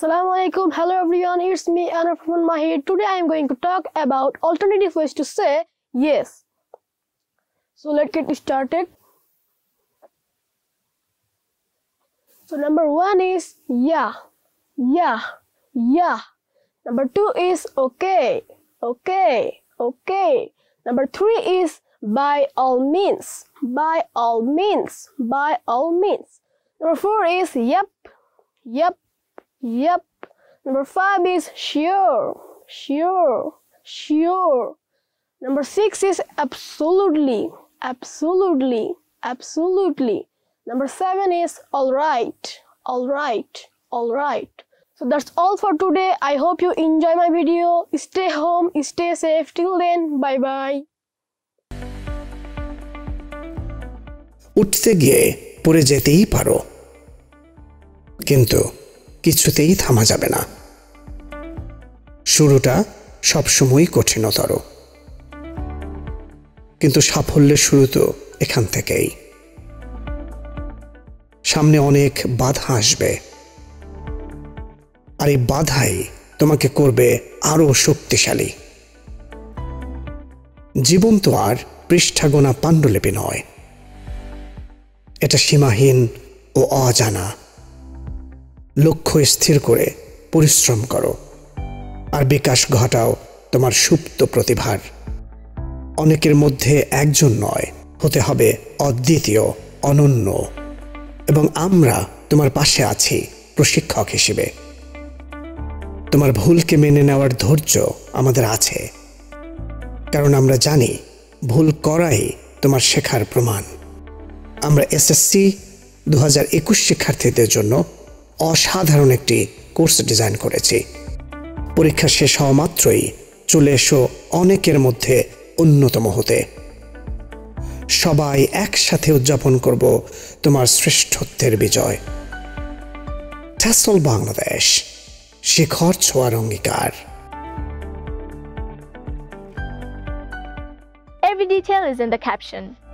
Assalamualaikum. Hello everyone. It's me Anur Mahir. Today I am going to talk about alternative ways to say yes. So let's get started. So number 1 is yeah, yeah, yeah. Number 2 is okay, okay, okay. Number 3 is by all means, by all means, by all means. Number 4 is yep, yep. Yep. Number 5 is sure, sure, sure. Number 6 is absolutely, absolutely, absolutely. Number 7 is all right, all right, all right. So that's all for today. I hope you enjoy my video. Stay home, stay safe. Till then, bye bye. उठते গিয়ে পড়ে যেতেই পারো, কিন্তু কিছুতেই থামা যাবে না। শুরুটা সবসময় কঠিনতর, কিন্তু সাফল্যের শুরু তো এখান থেকেই। সামনে অনেক বাধা আসবে, আর এই বাধাই তোমাকে করবে আরো শক্তিশালী। জীবন তো আর পৃষ্ঠাগোনা পাণ্ডুলিপি নয়, এটা সীমাহীন ও অজানা। লক্ষ্য স্থির করে পরিশ্রম করো, আর বিকাশ ঘটাও তোমার সুপ্ত প্রতিভার। অনেকের মধ্যে একজন নয়, হতে হবে অদ্বিতীয়, অনন্য। এবং আমরা তোমার পাশে আছি প্রশিক্ষক হিসেবে। তোমার ভুলকে মেনে নেওয়ার ধৈর্য আমাদের আছে, কারণ আমরা জানি ভুল করাই তোমার শেখার প্রমাণ। আমরা এসএসসি 2021 শিক্ষার্থীদের জন্য অসাধারণ একটি কোর্স ডিজাইন করেছি। পরীক্ষা শেষ হওয়া মাত্রই চলে এসো অনেকের মধ্যে অন্যতম হতে। সবাই একসাথে উদযাপন করব তোমার শ্রেষ্ঠত্বের বিজয়। টেসল বাংলাদেশ, শিখর ছোঁয়ার অঙ্গীকার। Every detail is in the caption.